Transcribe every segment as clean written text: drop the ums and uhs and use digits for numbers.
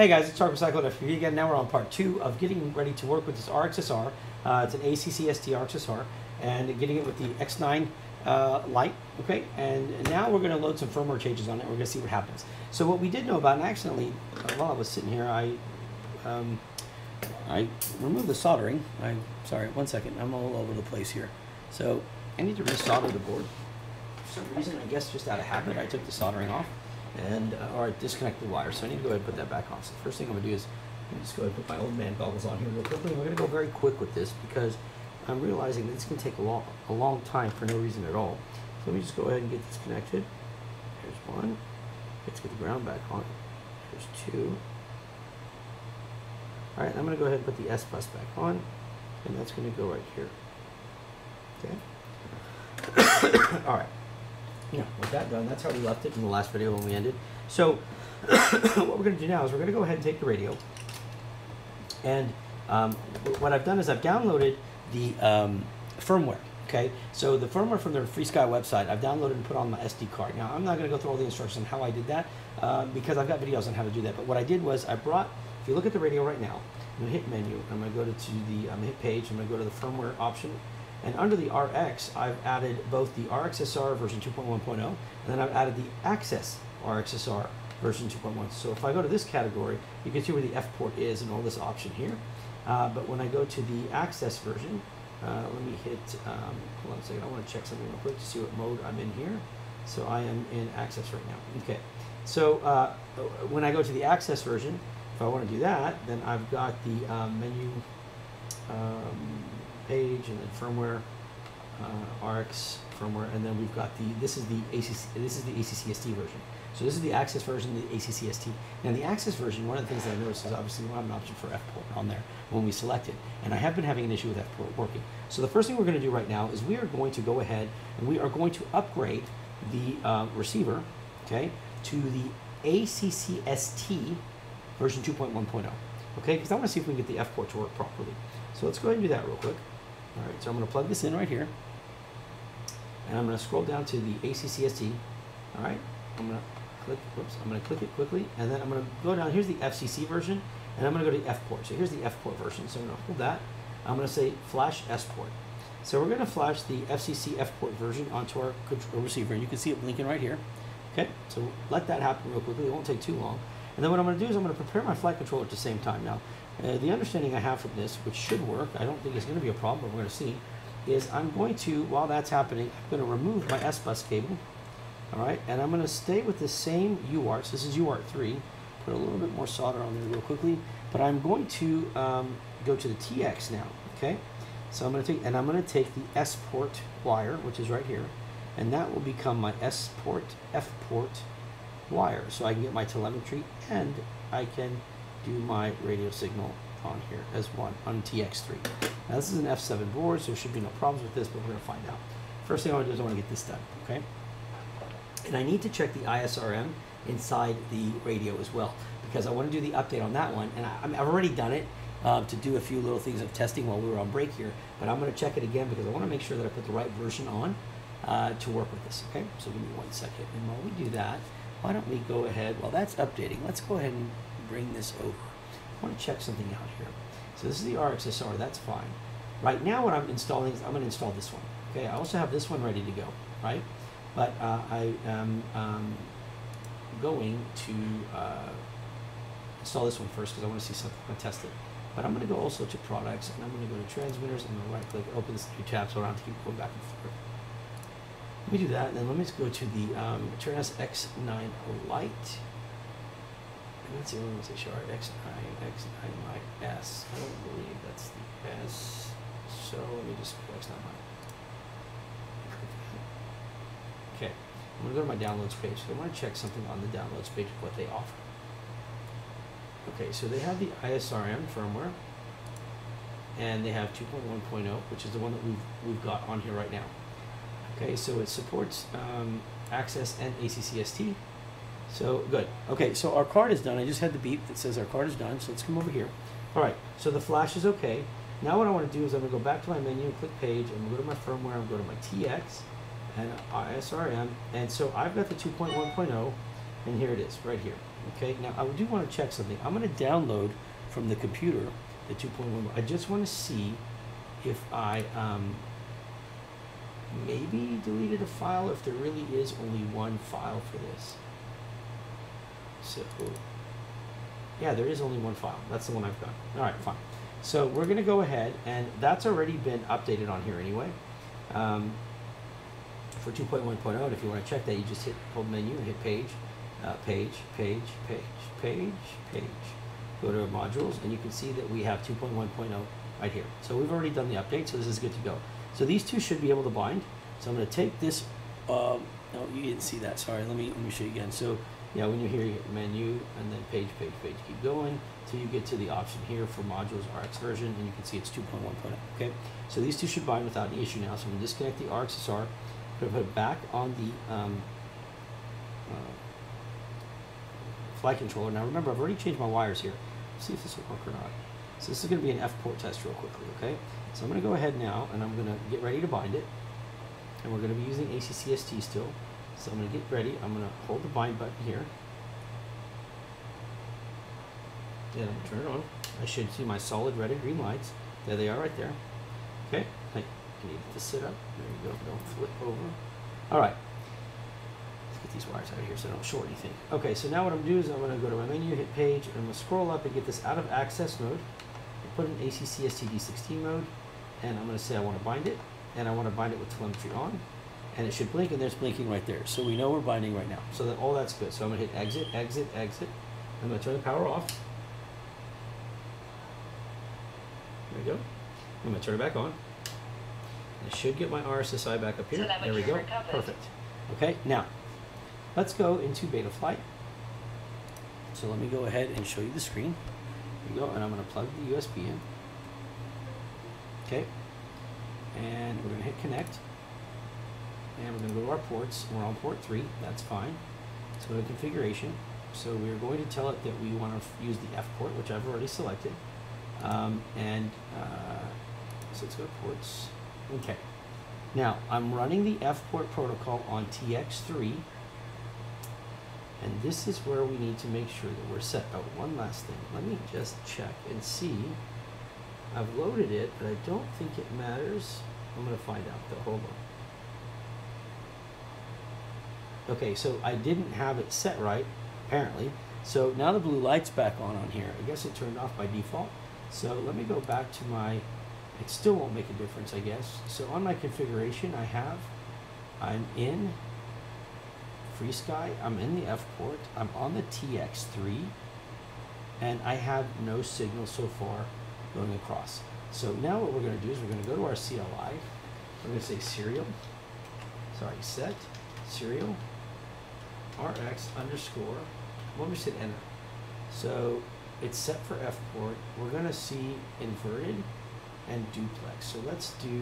Hey guys, it's Tarp Recycled FPV again. Now we're on part 2 of getting ready to work with this RXSR. It's an ACCST RXSR, and getting it with the X9 Lite. Okay, and now we're going to load some firmware changes on it. We're going to see what happens. So what we did know about, and accidentally, while I was sitting here, I removed the soldering. I'm sorry, one second. I'm all over the place here. So I need to re-solder the board. For some reason, I guess just out of habit, I took the soldering off. And or disconnect the wire, so I need to go ahead and put that back on. So the first thing I'm going to do is I'm just go ahead and put my old man goggles on here real quickly. We're going to go very quick with this because I'm realizing that it's going to take a long time for no reason at all. So let me just go ahead and get this connected. There's one. Let's get the ground back on. There's two. All right, I'm going to go ahead and put the S-Bus back on, and that's going to go right here. Okay. All right. Yeah, with that done, that's how we left it in the last video when we ended. So what we're going to do now is we're going to go ahead and take the radio. And what I've done is I've downloaded the firmware, okay? So the firmware from the FreeSky website, I've downloaded and put on my SD card. Now, I'm not going to go through all the instructions on how I did that because I've got videos on how to do that. But what I did was I brought, if you look at the radio right now, I'm going to hit menu. I'm going to go to the hit page. I'm going to go to the firmware option. And under the RX, I've added both the RXSR version 2.1.0, and then I've added the Access RXSR version 2.1. So if I go to this category, you can see where the F port is and all this option here. But when I go to the Access version, let me hit, hold on a second, I want to check something real quick to see what mode I'm in here. So I am in Access right now. Okay, so when I go to the Access version, if I want to do that, then I've got the menu, page, and then firmware, RX firmware, and then we've got the this is the ACCST version. So this is the Access version, the ACCST. Now the Access version, one of the things that I noticed is obviously we have an option for F port on there when we select it, and I have been having an issue with F port working. So the first thing we're going to do right now is we are going to go ahead and we are going to upgrade the receiver, okay, to the ACCST version 2.1.0, okay, because I want to see if we can get the F port to work properly. So let's go ahead and do that real quick. All right, so I'm going to plug this in right here, and I'm going to scroll down to the ACCST. All right, I'm going to click. Whoops, I'm going to click it quickly, and then I'm going to go down. Here's the FCC version, and I'm going to go to F port. So here's the F port version. So I'm going to hold that. I'm going to say flash S port. So we're going to flash the FCC F port version onto our receiver, and you can see it blinking right here. Okay, so let that happen real quickly. It won't take too long. And then what I'm going to do is I'm going to prepare my flight controller at the same time now. The understanding I have from this, which should work, I don't think it's going to be a problem, but we're going to see, is I'm going to, while that's happening, I'm going to remove my S-Bus cable, all right, and I'm going to stay with the same UART, so this is UART 3, put a little bit more solder on there real quickly, but I'm going to go to the TX now, okay, so I'm going to take, and I'm going to take the S port wire, which is right here, and that will become my S port, F port wire, so I can get my telemetry, and I can do my radio signal on here as one on TX3. Now this is an F7 board, so there should be no problems with this, but we're going to find out. First thing I want to do is I want to get this done, okay? And I need to check the ISRM inside the radio as well, because I want to do the update on that one, and I've already done it to do a few little things of testing while we were on break here, but I'm going to check it again because I want to make sure that I put the right version on to work with this, okay? So give me one second, and while we do that, why don't we go ahead, while that's updating, let's go ahead and bring this over. I want to check something out here. So this is the RXSR, that's fine. Right now what I'm installing is I'm going to install this one. Okay, I also have this one ready to go, right? But I am going to install this one first because I want to see something, I want to test it. But I'm going to go also to products, and I'm going to go to transmitters, and I'm going to right click, open this new tab so I don't have to keep going back and forth. Let me do that, and then let me just go to the Taranis X9 Lite. Let's see, I want to say shard, X9 Lite S. I don't believe that's the S. So let me just go X9 Lite. Okay, I'm going to go to my downloads page. So I want to check something on the downloads page of what they offer. Okay, so they have the ISRM firmware, and they have 2.1.0, which is the one that we've got on here right now. Okay, so it supports Access and ACCST. So, good. Okay, so our card is done. I just had the beep that says our card is done, so let's come over here. All right, so the flash is okay. Now what I want to do is I'm going to go back to my menu and click page, and go to my firmware, and go to my TX and ISRM. And so I've got the 2.1.0, and here it is, right here. Okay, now I do want to check something. I'm going to download from the computer the 2.1. I just want to see if I maybe deleted a file, if there really is only one file for this. So, yeah, there is only one file. That's the one I've got. All right, fine. So we're going to go ahead, and that's already been updated on here anyway. For 2.1.0, and if you want to check that, you just hit hold menu and hit page, page, page, page, page, page. Go to modules, and you can see that we have 2.1.0 right here. So we've already done the update, so this is good to go. So these two should be able to bind. So I'm going to take this. No, you didn't see that. Sorry. Let me show you again. So yeah, when you're here, you hit menu and then page, page, page. Keep going till you get to the option here for modules RX version, and you can see it's 2.1.0. Okay. So these two should bind without any issue now. So I'm going to disconnect the RXSR. I'm going to put it back on the flight controller. Now remember, I've already changed my wires here. Let's see if this will work or not. So this is going to be an F port test real quickly, okay? So I'm going to go ahead now, and I'm going to get ready to bind it. And we're going to be using ACCST still. So I'm going to get ready. I'm going to hold the bind button here. And I'm going to turn it on. I should see my solid red and green lights. There they are right there. Okay, I need it to sit up. There you go. Don't flip over. All right. Let's get these wires out of here so I don't short anything. Okay, so now what I'm going to do is I'm going to go to my menu, hit page, and I'm going to scroll up and get this out of access mode. Put in ACCST D16 mode, and I'm going to say I want to bind it, and I want to bind it with telemetry on, and it should blink, and there's blinking right there. So we know we're binding right now. So that all that's good. So I'm going to hit exit, exit, exit. I'm going to turn the power off. There we go. I'm going to turn it back on. I should get my RSSI back up here. So there we go. Perfect. Okay, now let's go into Betaflight. So let me go ahead and show you the screen. There you go, and I'm going to plug the USB in. Okay, and we're going to hit connect, and we're going to go to our ports. We're on port 3, that's fine. Let's go to configuration. So we're going to tell it that we want to use the F port, which I've already selected. So let's go to ports. Okay, now I'm running the F port protocol on TX3, and this is where we need to make sure that we're set. Oh, one last thing. Let me just check and see. I've loaded it, but I don't think it matters. I'm going to find out, though. Hold on. Okay, so I didn't have it set right, apparently. So now the blue light's back on here. I guess it turned off by default. So let me go back to my... It still won't make a difference, I guess. So on my configuration, I'm in... FreeSky, I'm in the F port, I'm on the TX3, and I have no signal so far going across. So now what we're going to do is we're going to go to our CLI, we're going to say serial, sorry, set, serial, RX underscore, well, we just hit enter. So it's set for F port, we're going to see inverted and duplex. So let's do,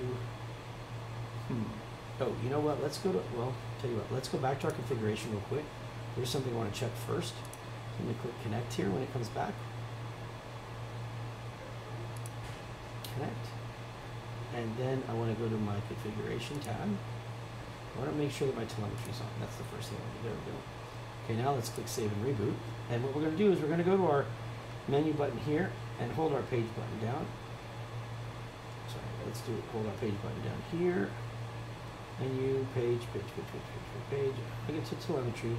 oh, you know what, let's go to, well, tell you what, let's go back to our configuration real quick. There's something I want to check first. I'm going to click connect here when it comes back. Connect. And then I want to go to my configuration tab. I want to make sure that my telemetry is on. That's the first thing I want to do. There we go. Okay, now let's click save and reboot. And what we're going to do is we're going to go to our menu button here and hold our page button down. Sorry, let's do it. Hold our page button down here. Menu, page, page, page, page, page, page. I get to telemetry.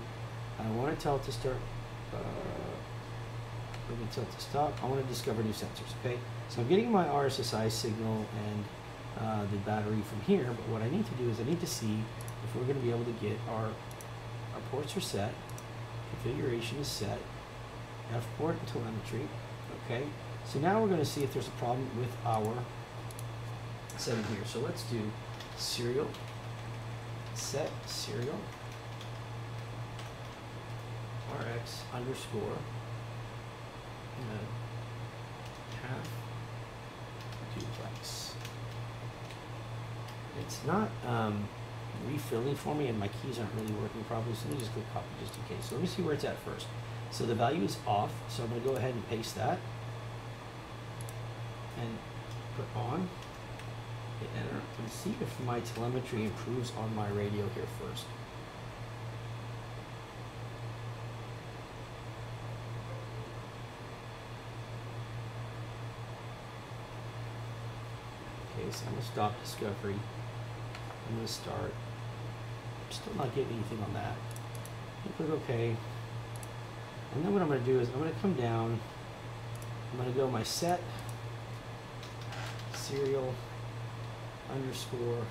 I want to tell it to start. I'm going to tell it to stop. I want to discover new sensors. Okay. So I'm getting my RSSI signal and the battery from here. But what I need to do is I need to see if we're going to be able to get our ports are set, configuration is set, F port and telemetry. Okay. So now we're going to see if there's a problem with our setting here. So let's do serial. Set serial RX underscore half duplex. It's not refilling for me, and my keys aren't really working properly, so let me just click copy just in case. So let me see where it's at first. So the value is off, so I'm going to go ahead and paste that and put on. Hit enter and see if my telemetry improves on my radio here first. case, I'm going to stop discovery. I'm going to start. I'm still not getting anything on that. I'm going to click OK. And then what I'm going to do is I'm going to come down. I'm going to go my set serial underscore,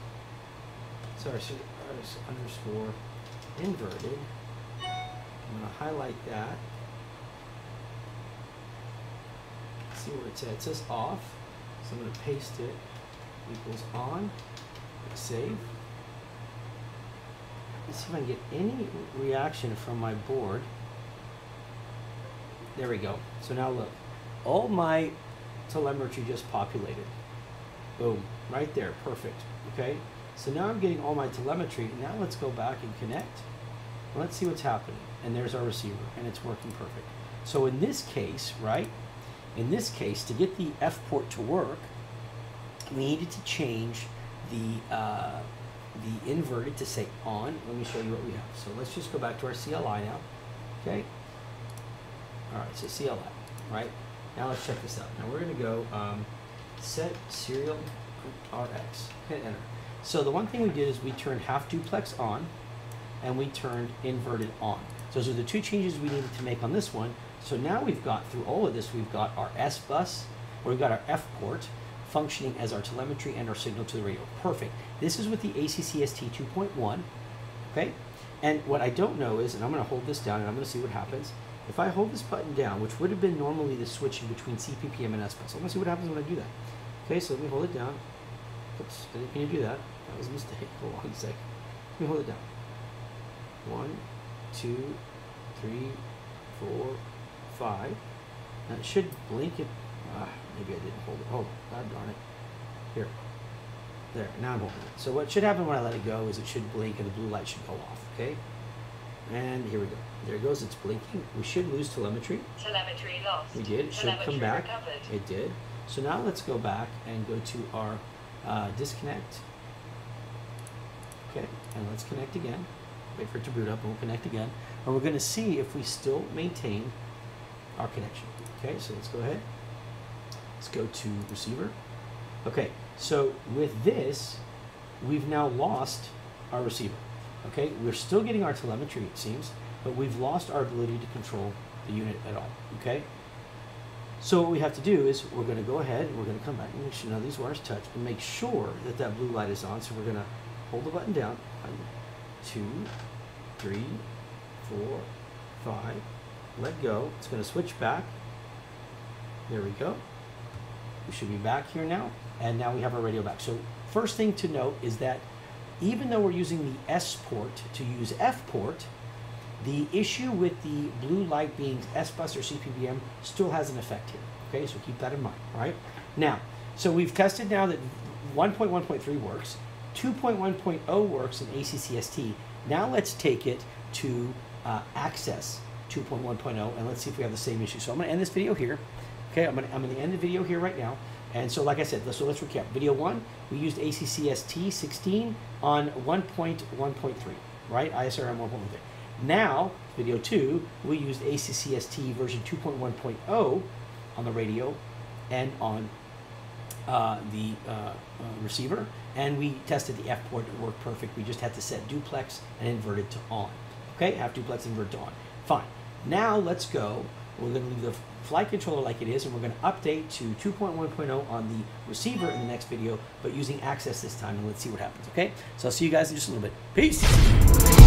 sorry, underscore inverted. I'm going to highlight that. See where it's at. It says off, so I'm going to paste it. Equals on. Save. Let's see if I can get any reaction from my board. There we go. So now look, all my telemetry just populated. Boom, right there, perfect. Okay. So now I'm getting all my telemetry. Now let's go back and connect. Let's see what's happening. And there's our receiver, and it's working perfect. So in this case, right? In this case, to get the F port to work, we needed to change the inverted to say on. Let me show you what we have. So let's just go back to our CLI now. Okay. All right. So CLI. Right. Now let's check this out. Now we're going to go set serial RX. Hit enter. So the one thing we did is we turned half duplex on, and we turned inverted on. So those are the two changes we needed to make on this one. So now we've got through all of this. We've got our S-Bus, or we've got our F port, functioning as our telemetry and our signal to the radio. Perfect. This is with the ACCST 2.1, okay? And what I don't know is, and I'm going to hold this down and I'm going to see what happens. If I hold this button down, which would have been normally the switching between CPPM and S-Bus, I'm going to see what happens when I do that. Okay, so let me hold it down. Oops, I didn't mean to do that. That was a mistake. Hold on a second. Let me hold it down. 1, 2, 3, 4, 5. Now it should blink it. Maybe I didn't hold it. Oh, God darn it. Here. There. Now I'm holding it. So what should happen when I let it go is it should blink and the blue light should go off. Okay? And here we go. There it goes. It's blinking. We should lose telemetry. Telemetry lost. We did. It should come back. Recovered. It did. So now let's go back and go to our disconnect. Okay. And let's connect again. Wait for it to boot up and we'll connect again. And we're going to see if we still maintain our connection. Okay? So let's go ahead. Let's go to receiver. Okay, so with this, we've now lost our receiver. Okay, we're still getting our telemetry, it seems, but we've lost our ability to control the unit at all. Okay, so what we have to do is we're going to go ahead and we're going to come back and make sure none of these wires touch and make sure that that blue light is on. So we're going to hold the button down. 1, 2, 3, 4, 5. Let go. It's going to switch back. There we go. We should be back here now, and now we have our radio back. So first thing to note is that even though we're using the S port to use F port, the issue with the blue light being S-Bus or CPPM still has an effect here. Okay, so keep that in mind, all right? Now, so we've tested now that 1.1.3 works, 2.1.0 works in ACCST. Now let's take it to Access 2.1.0, and let's see if we have the same issue. So I'm gonna end this video here. Okay, I'm gonna end the video here right now. And so like I said, let's recap. Video 1, we used ACCST 16 on 1.1.3, right? ISRM 1.1.3. Now, video 2, we used ACCST version 2.1.0 on the radio and on the receiver. And we tested the F port, it worked perfect. We just had to set duplex and inverted to on. Okay, half duplex, inverted to on. Fine. Now let's go. We're going to leave the flight controller like it is, and we're going to update to 2.1.0 on the receiver in the next video, but using Access this time, and let's see what happens, okay? So I'll see you guys in just a little bit. Peace!